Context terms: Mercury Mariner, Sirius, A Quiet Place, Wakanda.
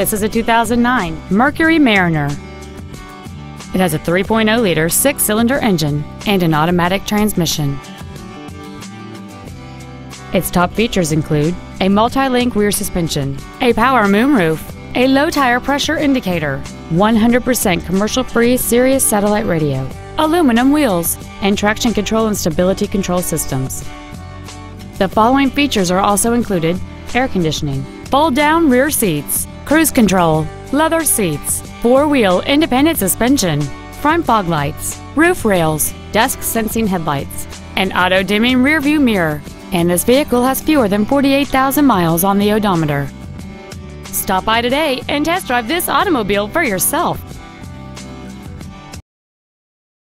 This is a 2009 Mercury Mariner. It has a 3.0-liter six-cylinder engine and an automatic transmission. Its top features include a multi-link rear suspension, a power moonroof, a low tire pressure indicator, 100% commercial-free Sirius satellite radio, aluminum wheels, and traction control and stability control systems. The following features are also included: air conditioning, fold-down rear seats, cruise control, leather seats, four-wheel independent suspension, front fog lights, roof rails, dusk-sensing headlights, an auto-dimming rearview mirror, and this vehicle has fewer than 48,000 miles on the odometer. Stop by today and test drive this automobile for yourself.